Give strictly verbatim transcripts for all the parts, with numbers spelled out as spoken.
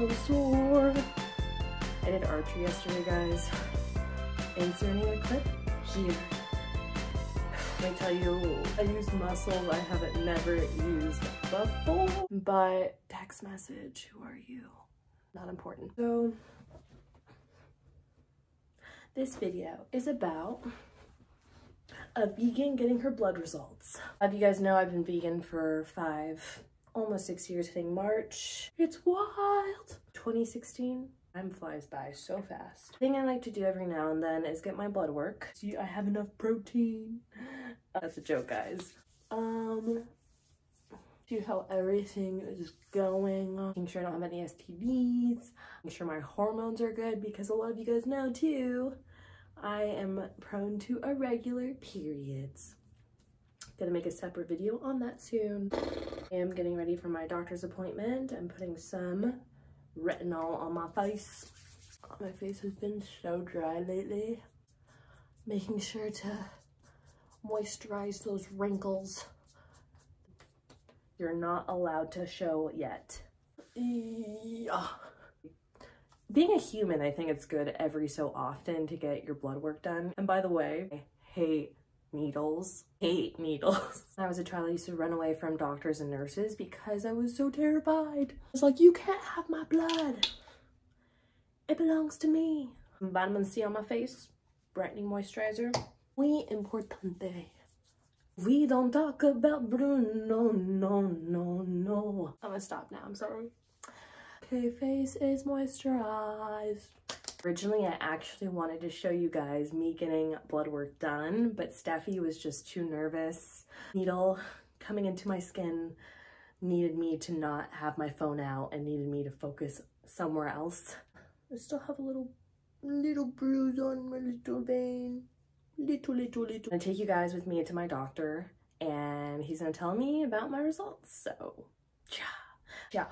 so sore. I did archery yesterday, guys. Inserting the clip here. I tell you, I used muscles I haven't never used before. But text message, who are you? Not important. So this video is about a vegan getting her blood results. As you guys know, I've been vegan for five, almost six years, hitting March. It's wild. twenty sixteen. Time flies by so fast. The thing I like to do every now and then is get my blood work. See, I have enough protein. Uh, that's a joke, guys. Um, see how everything is going. Making sure I don't have any S T Ds. Making sure my hormones are good, because a lot of you guys know too, I am prone to irregular periods. Gonna make a separate video on that soon. I am getting ready for my doctor's appointment. I'm putting some retinol on my face. My face has been so dry lately. Making sure to moisturize those wrinkles. You're not allowed to show yet. Yeah. Being a human, I think it's good every so often to get your blood work done. And by the way, I hate needles. Hate needles. When I was a child, I used to run away from doctors and nurses because I was so terrified. I was like, you can't have my blood. It belongs to me. Vitamin C on my face. Brightening moisturizer. Muy importante. We don't talk about Bruno. No, no, no, no. I'm gonna stop now. I'm sorry. Okay, face is moisturized. Originally, I actually wanted to show you guys me getting blood work done, but Stephy was just too nervous. Needle coming into my skin needed me to not have my phone out and needed me to focus somewhere else. I still have a little, little bruise on my little vein. Little, little, little. I'm gonna take you guys with me to my doctor, and he's gonna tell me about my results, so yeah, yeah.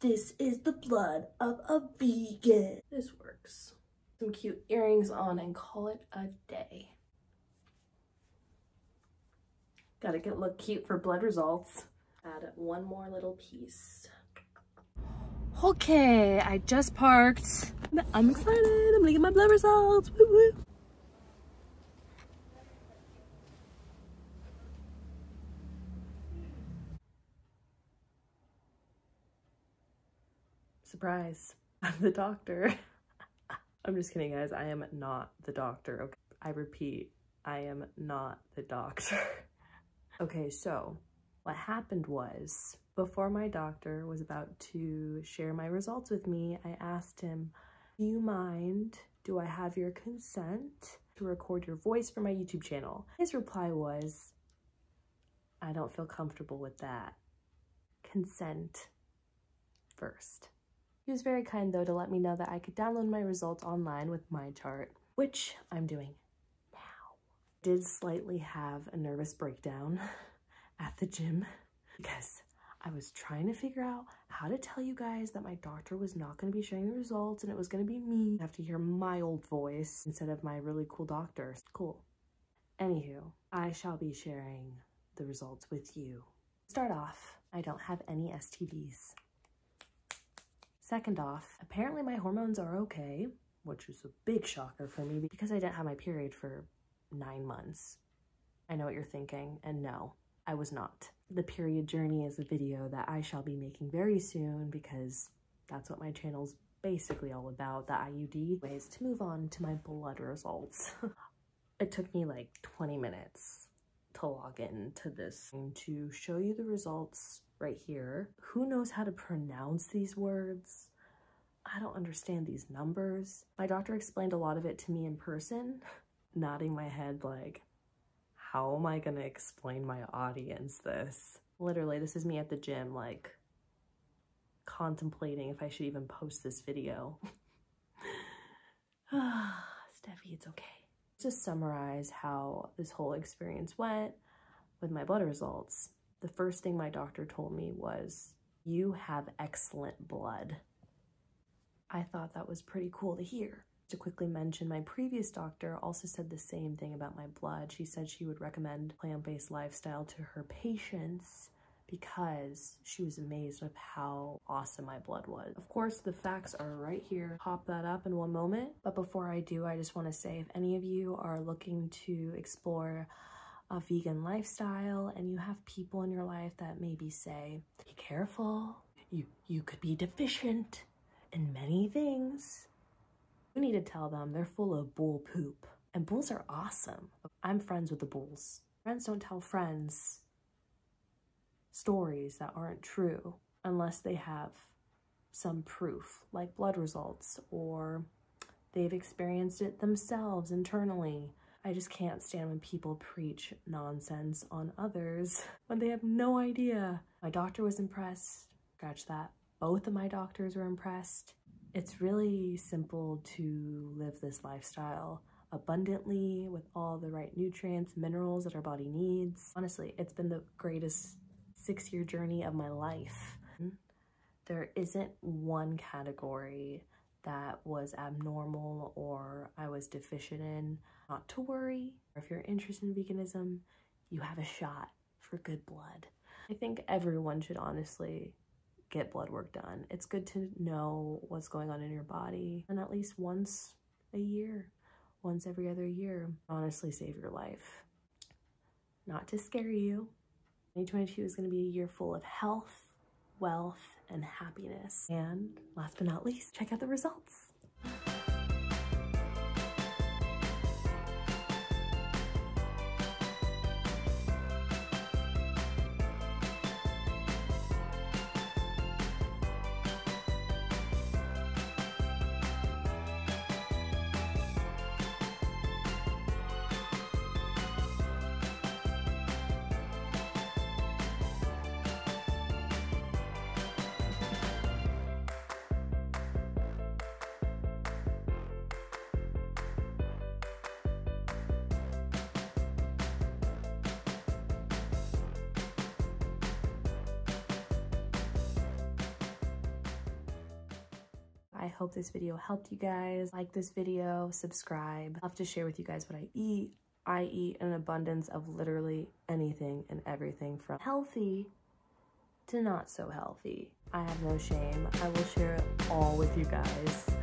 This is the blood of a vegan. This works. Some cute earrings on and call it a day. Gotta get look cute for blood results. Add one more little piece. Okay, I just parked. I'm excited, I'm gonna get my blood results. Woo woo. Surprise, I'm the doctor. I'm just kidding, guys. I am not the doctor, okay? I repeat, I am not the doctor. Okay, so what happened was, before my doctor was about to share my results with me, I asked him, do you mind, do I have your consent to record your voice for my YouTube channel? His reply was, I don't feel comfortable with that. Consent first. He was very kind though to let me know that I could download my results online with my chart, which I'm doing now. I did slightly have a nervous breakdown at the gym because I was trying to figure out how to tell you guys that my doctor was not going to be sharing the results and it was going to be me. I have to hear my old voice instead of my really cool doctor. Cool. Anywho, I shall be sharing the results with you. Start off, I don't have any S T Ds. Second off, apparently my hormones are okay, which was a big shocker for me because I didn't have my period for nine months. I know what you're thinking, and no, I was not. The period journey is a video that I shall be making very soon because that's what my channel's basically all about, the I U D. Ways to move on to my blood results. It took me like twenty minutes to log in to this and to show you the results. Right here. Who knows how to pronounce these words? I don't understand these numbers. My doctor explained a lot of it to me in person, nodding my head like, how am I gonna explain my audience this? Literally, this is me at the gym, like, contemplating if I should even post this video. Ah, Stephy, it's okay. Just summarize how this whole experience went with my blood results. The first thing my doctor told me was, you have excellent blood. I thought that was pretty cool to hear. To quickly mention, my previous doctor also said the same thing about my blood. She said she would recommend plant-based lifestyle to her patients because she was amazed with how awesome my blood was. Of course, the facts are right here. Pop that up in one moment. But before I do, I just want to say if any of you are looking to explore a vegan lifestyle and you have people in your life that maybe say, be careful, you, you could be deficient in many things, you need to tell them they're full of bull poop. And bulls are awesome. I'm friends with the bulls. Friends don't tell friends stories that aren't true unless they have some proof, like blood results, or they've experienced it themselves internally. I just can't stand when people preach nonsense on others when they have no idea. My doctor was impressed. Scratch that. Both of my doctors were impressed. It's really simple to live this lifestyle abundantly with all the right nutrients, minerals that our body needs. Honestly, it's been the greatest six-year journey of my life. There isn't one category that was abnormal or I was deficient in. Not to worry. If you're interested in veganism, you have a shot for good blood. I think everyone should honestly get blood work done. It's good to know what's going on in your body, and at least once a year, once every other year, honestly save your life. Not to scare you, twenty twenty-two is going to be a year full of health, wealth, and happiness. And last but not least, check out the results. I hope this video helped you guys. Like this video, subscribe. I love to share with you guys what I eat. I eat an abundance of literally anything and everything, from healthy to not so healthy. I have no shame. I will share it all with you guys.